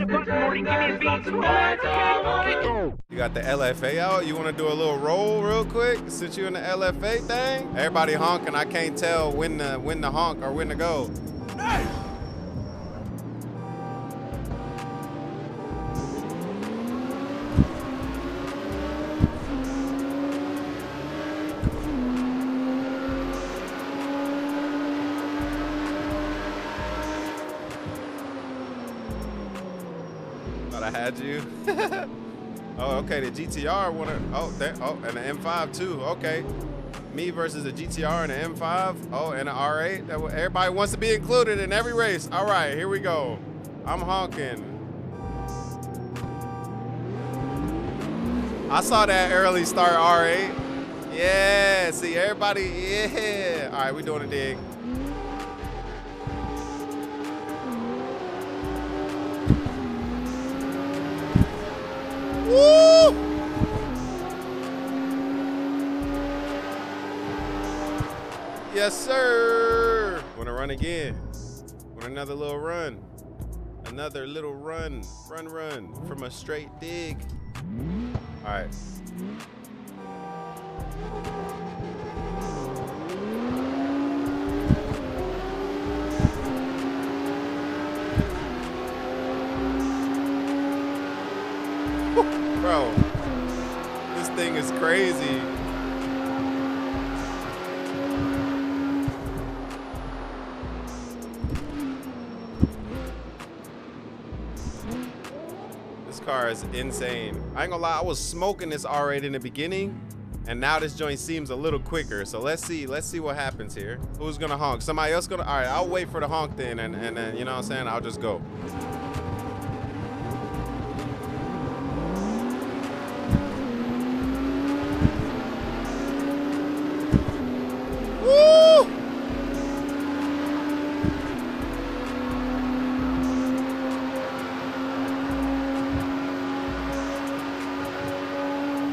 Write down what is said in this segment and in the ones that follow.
hit a button, Morty, give me a beat. You got the LFA out. You want to do a little roll real quick since you in the LFA thing? Everybody honking. I can't tell when to honk or when to go. Nice. I had you. Oh, okay, the GTR wanna, oh, that, oh, and the M5 too, okay. Me versus the GTR and the M5, oh, and the R8. That, everybody wants to be included in every race. All right, here we go. I'm honking. I saw that early start R8. Yeah, see everybody, yeah. All right, we doing a dig. Woo! Yes, sir. Wanna run again? Want another little run? Another little run, run from a straight dig. All right. Bro, this thing is crazy. This car is insane. I ain't gonna lie, I was smoking this R8 in the beginning, and now this joint seems a little quicker. So let's see what happens here. Who's gonna honk? Somebody else gonna, all right, I'll wait for the honk then, and then, you know what I'm saying? I'll just go.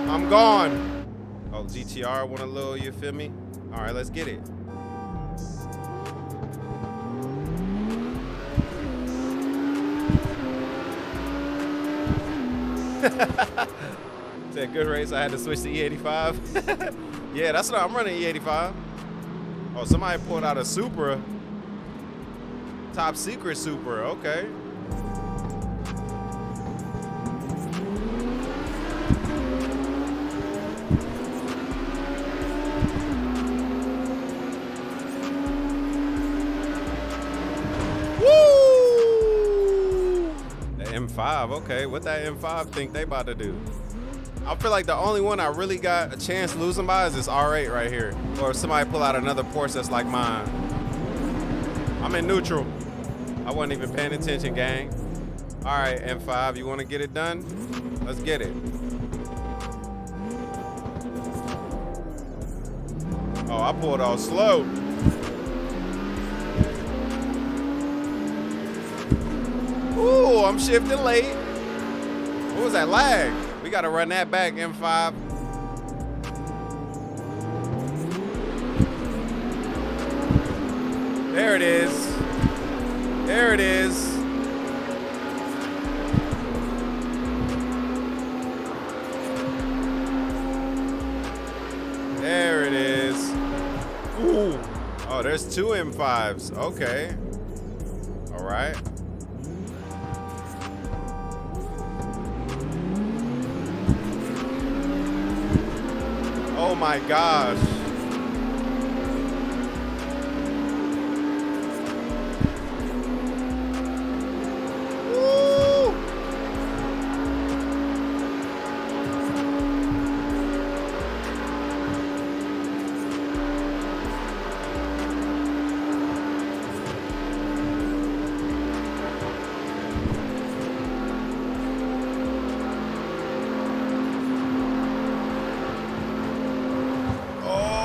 I'm gone. Oh, GTR want a little, you feel me? All right, let's get it. It's a good race. I had to switch to E85. Yeah, that's what I'm running, E85. Oh, somebody pulled out a Supra. Top secret Supra, okay. M5, okay, what that M5 think they about to do? I feel like the only one I really got a chance losing by is this R8 right here. Or if somebody pull out another Porsche that's like mine. I'm in neutral. I wasn't even paying attention, gang. All right, M5, you wanna get it done? Let's get it. Oh, I pulled off slow. Ooh, I'm shifting late. What was that lag? We gotta run that back, M5. There it is. There it is. There it is. Ooh. Oh, there's two M5s. Okay. All right. Oh my gosh. Woo! Oh!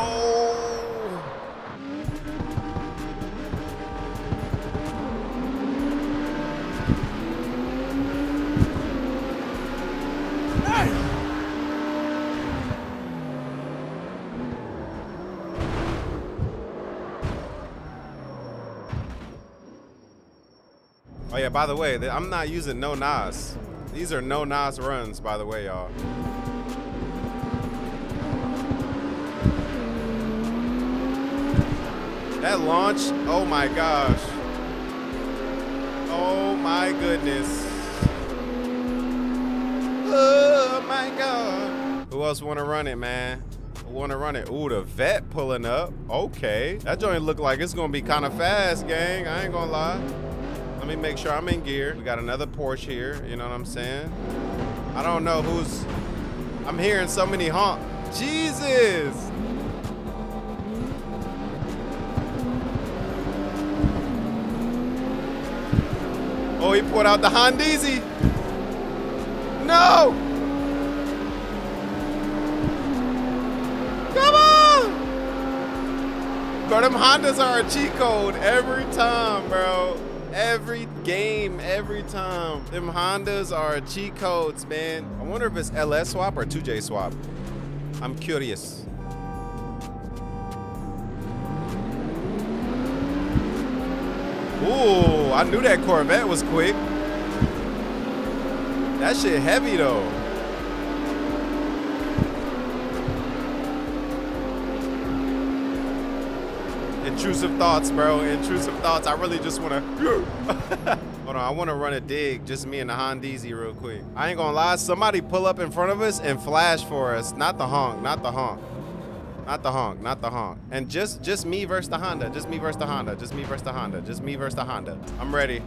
by the way, I'm not using no NAS. These are no NAS runs, by the way, y'all. That launch, oh my gosh. Oh my goodness. Oh my God. Who else wanna run it, man? Wanna run it? Ooh, the Vet pulling up. Okay. That joint look like it's gonna be kind of fast, gang. I ain't gonna lie. Let me make sure I'm in gear. We got another Porsche here, you know what I'm saying? I don't know who's, I'm hearing so many honk. Jesus. Oh, he pulled out the Hondezi. No! Come on! Bro, them Hondas are a cheat code every time, bro. Every game, every time. Them Hondas are cheat codes, man. I wonder if it's LS swap or 2J swap. I'm curious. Ooh, I knew that Corvette was quick. That shit heavy though. Intrusive thoughts, bro, intrusive thoughts. I really just wanna, hold on, I wanna run a dig, just me and the Hondezi real quick. I ain't gonna lie, somebody pull up in front of us and flash for us. Not the honk, not the honk. Not the honk, not the honk. And just me versus the Honda. Just me versus the Honda. Just me versus the Honda. Just me versus the Honda. I'm ready.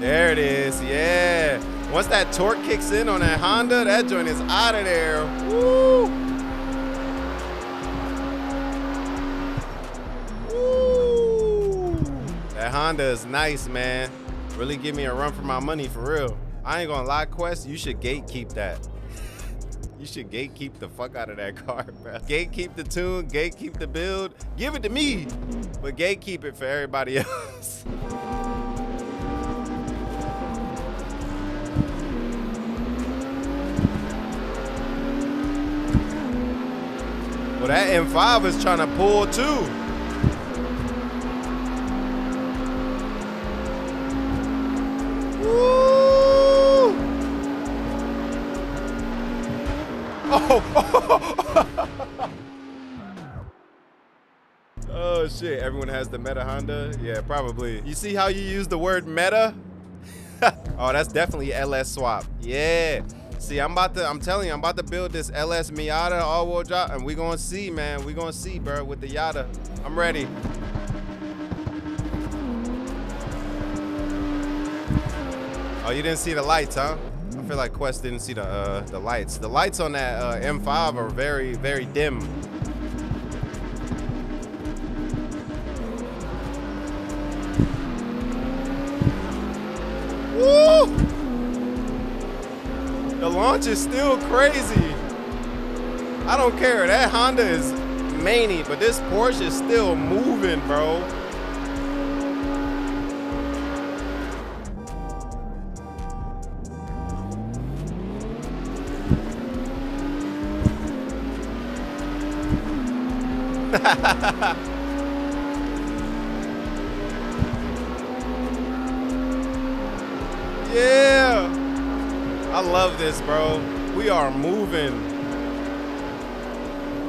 There it is, yeah. Once that torque kicks in on that Honda, that joint is out of there. Woo! Woo! That Honda is nice, man. Really give me a run for my money, for real. I ain't gonna lie, Quest, you should gatekeep that. You should gatekeep the fuck out of that car, bro. Gatekeep the tune, gatekeep the build. Give it to me, but gatekeep it for everybody else. Well, that M5 is trying to pull too. Oh. Oh shit, everyone has the meta Honda? Yeah, probably. You see how you use the word meta? Oh, that's definitely LS swap. Yeah. See, I'm telling you, I'm about to build this LS Miata all-wheel drive, and we gonna see, man. We gonna see, bro, with the Miata. I'm ready. Oh, you didn't see the lights, huh? I feel like Quest didn't see the lights. The lights on that M5 are very, very dim. Woo! The launch is still crazy. I don't care. That Honda is many, but this Porsche is still moving, bro. Yeah, I love this, bro. We are moving.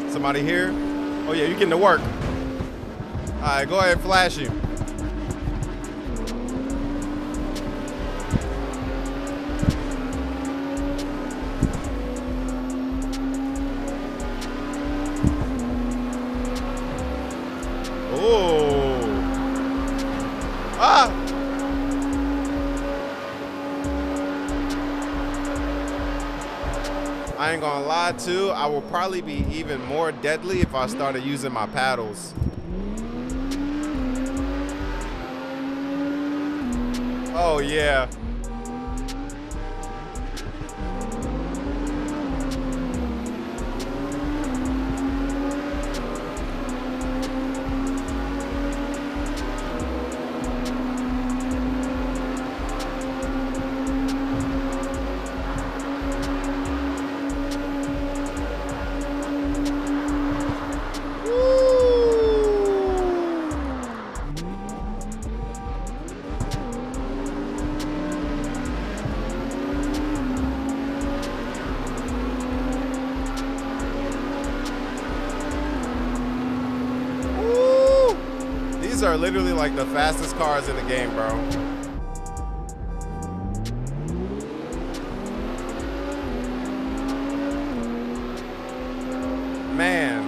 Somebody here? Oh yeah, you getting to work. All right, go ahead and flash him. I ain't gonna lie too, I will probably be even more deadly if I started using my paddles. Oh yeah. These are literally like the fastest cars in the game, bro. Man.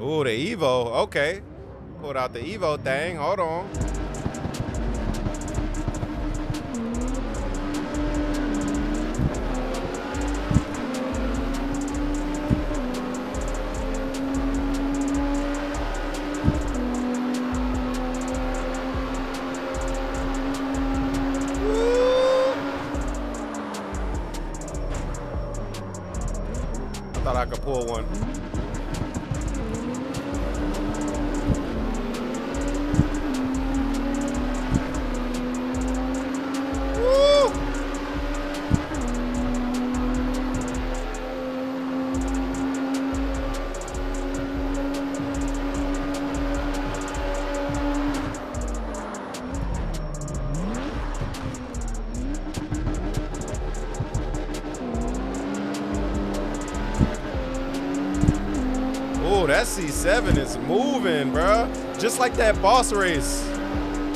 Ooh, the Evo, okay. Pulled out the Evo thing, hold on. Thought I could pull one. That C7 is moving, bro. Just like that boss race.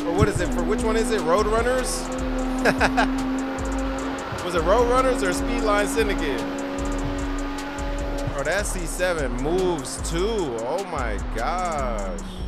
Or what is it? For which one is it? Roadrunners? Was it Roadrunners or Speedline Syndicate? Bro, that C7 moves too. Oh my gosh.